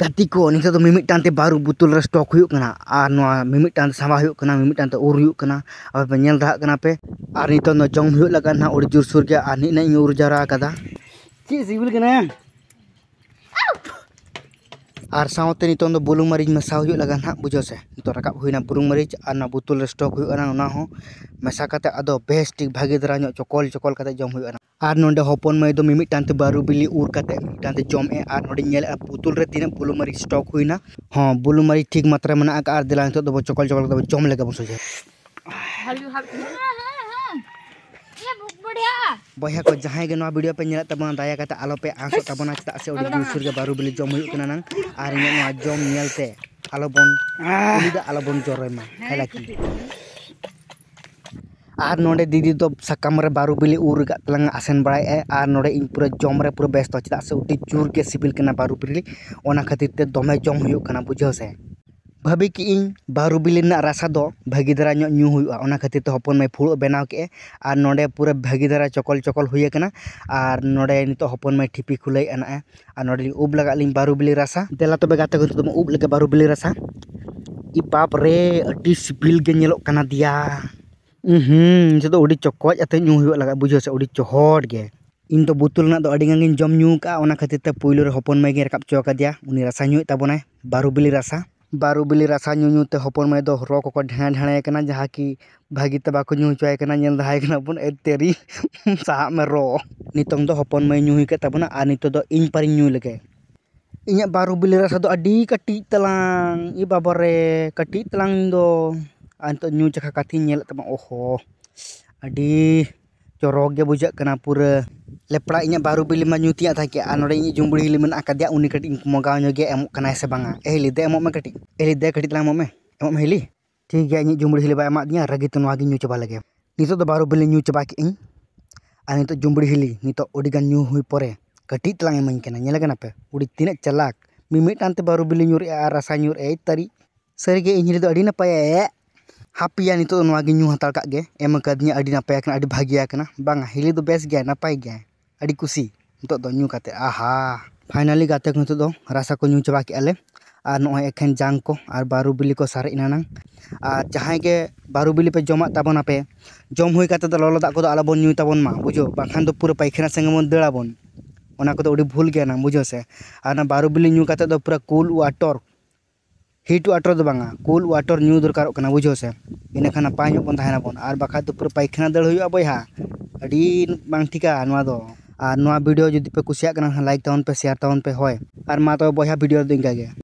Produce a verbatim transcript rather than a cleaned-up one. गाती को नित तो मिमिटान ते बारू बुतुल स्टॉक मिमिटान सावा मिमिटान ते उर अब पे और नित तो जम लगा ना और जोर सुर के और निना उर जरा चे सिबिल और साथ नित तो बुलुंग मरीच मसा लगा ना बुझो से नित तो रकाब होना बुलुंग मरीच और बुतुल स्टॉक मसा अद बेस ठीक भागे दरा चकल चकल जम और नोंडे हपन माई मिमिटान बारू बिली उर मिमिटान जमे और नोंडे पुतुल रे तीना बुलू मरीच स्टॉक हुईना हाँ बुलू मरीच ठीक मात्रा मना का दिला नित तो चकल चकल जम लेगा बन सोचे बया को जहां के वीडियो पे नेला तब दाया कता आलो पे आंसो तबना चता से जोर के बारू बिली जम हुई ना और इना जम नेलते आलो बन आलो बन जरमा खाला की और नोडे दीदी तो साकाम रे बारू बिली उर तलांग आसन बड़ाए और नोडे इन पूरा जम रे पूरा बेस्त चेदा से उटी चूर के सिबिल कना बारू बिली ओना खातिर ते दमे जम हुयो कना बुझो से भाभी कि इन बारू बिली ना रसा दो भागी दरा न्यो न्यू हुयो ओना खातिर ते हपन माई फुड़ बनाव के और नोडे पूरा भागी दरा चकल चकल हुये कना और नोडे नितो हपन माई ठिपी खुलै एना और नोडे उब लगा लिन बारू बिली रसा देला तबे गाते को तुम उब लगे बारू बिली रसा इ बाप रे अटी सिबिल के नेलो कना दिया हम्म जो उड़ी चकोज अते लगा बुझे से उड़ी चहट गे इन तो बुतुल ना तो जम न्यू का खातिर ते पुलो हपन माई रकाब चोका दिया उनी रसा न्यू तबना बारू बिली रसा बारू बिली रसा न्यू ते हपन माई दो रो को ढें ढें कना जहाँ की भागी ते बाको न्यू चोय कना नेल दहाय कना बन एतेरी साहा में रो नितोंग दो हपन माई न्यू के तबना आ नितो दो इन पर न्यू लगे इया बारू बिली रसा दो अडी कटी तलांग ई बाबा रे कटी तलांग दो अंत न्यू चखा काथी ओहो अडी चोरोग बुझे पूरा लेपड़ा इन बारू बिली मा न्यूतिया नोडे इन जुंबड़ी हिली मना कदिया उनी कटी मगाव न्योगे एमो कना से बांगा ए हिली दे एमो में कटी ए हिली दे कटी तला एमो में एमो में हिली ठीक है इन जुंबड़ी हिली बा एमा दिया रगी तो नोवा गी न्यू चबा लगे नितो तो बारू बिली न्यू चबा के इन आ नितो जुंबड़ी हिली नितो ओडी गन न्यू हुई परे कटी तला एमो कना नेला कना पे उडी तीना चलाक मिमिटान ते बारू बिली न्यूर ए रसा न्यूर ए तरी सरगे इन हिली तो अडी ना पाए हापिया नित न्यू हतार कागे एम कदिया अडी नपाय कना अडी भागिया कना बांगा हिली तो बेस गया नपाय गया अडी खुशी नित तो न्यू काते आहा फाइनली गाते नित तो रसा को न्यू चबा के आले और नय एखन जांग को और बारू बिली को सारे इनाना और जहां के बारू बिली पे जमा ताबना पे जम हुई काते तो ललो दाग को आलो बन न्यू ताबन मा बुझो बाखान तो पूरा पैखाना संगे मन दड़ा बन ओना को तो अडी भूल गया ना बुझो से और ना बारू बिली न्यू काते तो पूरा कूल वाटर हिट वाटर तो बांगा कूल वाटर न्यू दरकार बुझे से इनखा नपाय बन और बाखा तो पूरा पैखाना दड़ बया बांग ठीका और वीडियो जुदी पे कुसिया लाइक तावन पे शेयर तावन पे होय और मा तो बया वीडियो दो इंका।